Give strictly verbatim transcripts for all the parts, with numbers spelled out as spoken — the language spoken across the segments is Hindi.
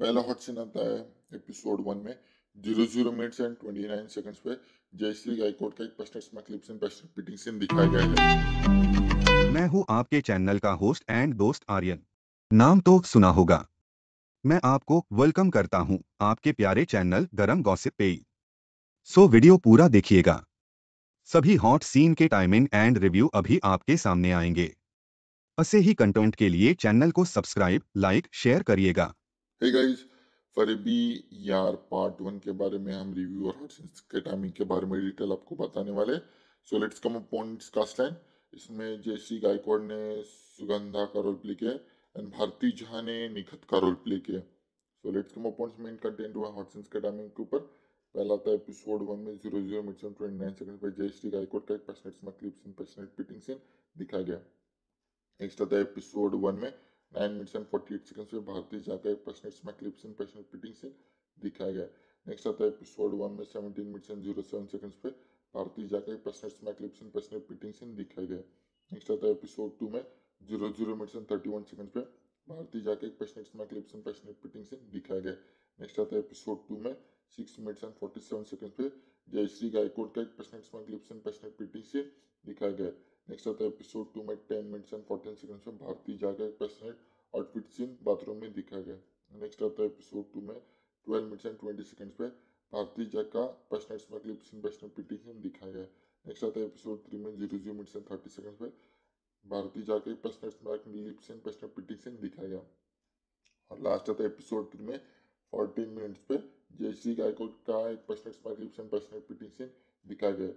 पहला क्वेश्चन आता है एपिसोड वन में zero zero minutes and twenty nine seconds पे जयश्री गायकवाड का एक पर्सनल में clips and best repeating scene दिखाया गया है। मैं हूं आपके चैनल का होस्ट एंड दोस्त आर्यन, नाम तो सुना होगा। मैं आपको वेलकम करता हूं आपके प्यारे चैनल गरम गॉसिप पे। सो वीडियो पूरा देखिएगा, सभी हॉट सीन के टाइमिंग एंड रिव्यू अभी आपके सामने आएंगे। ऐसे ही कंटेंट के लिए चैनल को सब्सक्राइब, लाइक, शेयर करिएगा। हे गाइस, फरेबी यार पार्ट वन के बारे में हम रिव्यू और हॉट सीन्स के टाइमिंग के बारे में डिटेल आपको बताने वाले। So let's come upon discuss line. इसमें जयश्री गायकवाड ने सुगंधा का रोल प्ले किया एंड भारती झा ने निखत का रोल प्ले किया। So let's come upon main content हुआ हॉट सीन्स के टाइमिंग के ऊपर। पहला था एपिसोड वन में zero zero minutes and twenty nine second पर जयश्री गायकवाड का एक personal clips and personal repeating scene दिखाया गया। नेक्स्ट आता है एपिसोड वन में nine minutes and forty eight second पर भारती झा का एक personal clips and personal repeating scene दिखाया गया। नेक्स्ट आता है एपिसोड वन में seventeen minutes and zero seven second पर भारती झा का एक personal clips and personal repeating scene दिखाया गया। नेक्स्ट आता है एपिसोड टू में zero zero minutes and thirty one second पर भारती झा का एक personal clips and personal repeating scene दिखाया गया। नेक्स्ट आता है एपिसोड टू में six minutes and forty seven second पे जयश्री गायकवाड का एक personal clips and personal repeating से दिखाया गया। नेक्स्ट आता है एपिसोड टू में ten minutes and fourteen second पे भारती झा का एक पर्सनल आउटफिट सीन बाथरूम में दिखाया गया। नेक्स्ट आता है एपिसोड टू में twelve minutes and twenty second पे भारती झा का personal clips and personal repeating scene दिखाया गया। नेक्स्ट आता है एपिसोड थ्री में zero zero minutes and thirty second पे भारती झा का एक personal clips and personal repeating scene दिखाया गया। और लास्ट आता है एपिसोड थ्री में फोर्टीन मिनट्स पे जयश्री गायकवाड का एक personal clips and personal repeating scene दिखाया गया।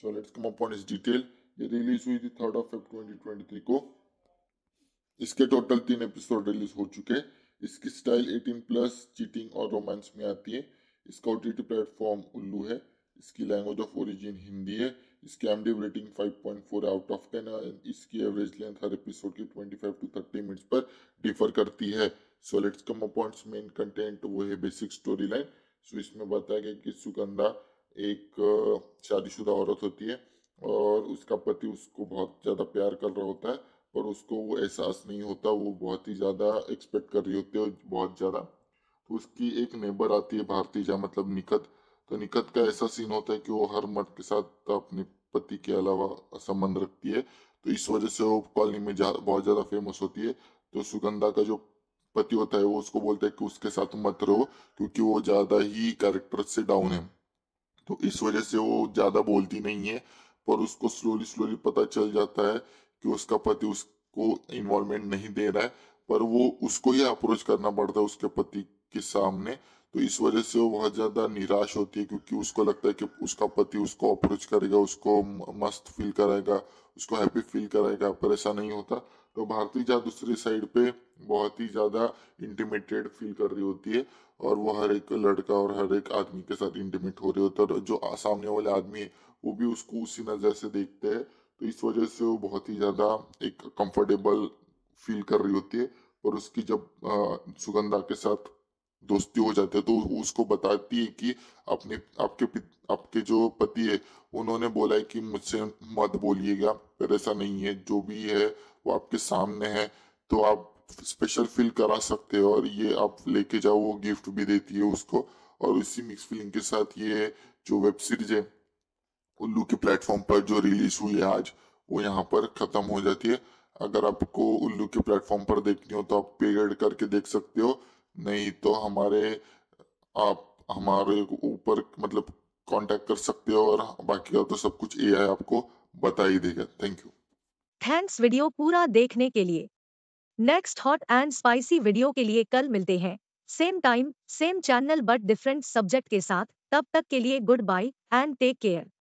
सो लेट्स कम अपॉन इस डिटेल। ये रिलीज हुई थी third of Feb twenty twenty three को। इसके टोटल तीन एपिसोड रिलीज हो चुके हैं। इसकी स्टाइल एटीन प्लस, चीटिंग और रोमांस में आती है। इसका ओटीटी प्लेटफॉर्म उल्लू है। इसकी लैंग्वेज ऑफ ओरिजिन हिंदी है। इसकी IMDb rating five point four out of ten. इसकी एवरेज लेंथ हर एपिसोड की twenty five to thirty minutes पर डिफर करती है। So let's come upon main content, वो है बेसिक स्टोरी लाइन। सो इसमें बताया गया कि सुगंधा एक शादीशुदा औरत होती है और उसका पति उसको बहुत ज़्यादा प्यार कर रहा होता है पर उसको वो एहसास नहीं होता। वो बहुत ही ज़्यादा एक्सपेक्ट कर रही होती है, बहुत ज़्यादा। तो उसकी एक नेबर आती है भारती झा, मतलब निखत। तो निखत का ऐसा सीन होता है कि वो हर मर्द के साथ अपने पति के अलावा संबंध रखती है। तो इस वजह से वो कॉलोनी में जा, बहुत ज़्यादा फेमस होती है। तो सुगंधा का जो पति होता है वो उसको बोलता है कि उसके साथ मत रहो क्योंकि वो ज़्यादा ही कैरेक्टर से डाउन है। तो इस वजह से वो ज़्यादा बोलती नहीं है, पर उसको स्लोली स्लोली पता चल जाता है कि उसका पति उसको इन्वॉल्वमेंट नहीं दे रहा है, पर वो उसको ही अप्रोच करना पड़ता है उसके पति के सामने। तो इस वजह से वो बहुत ज़्यादा निराश होती है क्योंकि उसको लगता है कि उसका पति उसको अप्रोच करेगा, उसको मस्त फील कराएगा, उसको हैप्पी फील कराएगा, पर ऐसा नहीं होता। तो भारती झा दूसरी साइड पे बहुत ही ज़्यादा इंटीमेटेड फील कर रही होती है और वो हर एक लड़का और हर एक आदमी के साथ इंटीमेट हो रही होता है। और जो सामने वाले आदमी है वो भी उसको उसी नज़र से देखते हैं। तो इस वजह से वो बहुत ही ज़्यादा एक कम्फर्टेबल फील कर रही होती है। और उसकी जब सुगंधा के साथ दोस्ती हो जाती है तो उसको बताती है कि अपने आपके आपके जो पति है उन्होंने बोला है कि मुझसे मत बोलिएगा, पर ऐसा नहीं है, जो भी है वो आपके सामने है, तो आप स्पेशल फील करा सकते हो और ये आप लेके जाओ। वो गिफ्ट भी देती है उसको। और इसी मिक्स फीलिंग के साथ ये जो वेब सीरीज है उल्लू के प्लेटफॉर्म पर जो रिलीज हुई है आज, वो यहाँ पर खत्म हो जाती है। अगर आपको उल्लू के प्लेटफॉर्म पर देखनी हो तो आप पेड करके देख सकते हो, नहीं तो हमारे आप हमारे ऊपर मतलब कांटेक्ट कर सकते हो और बाकी का तो सब कुछ एआई आपको बता ही देगा। थैंक यू, थैंक्स वीडियो पूरा देखने के लिए। Next hot and spicy video के लिए कल मिलते हैं, same time same channel but different subject के साथ। तब तक के लिए goodbye and take care.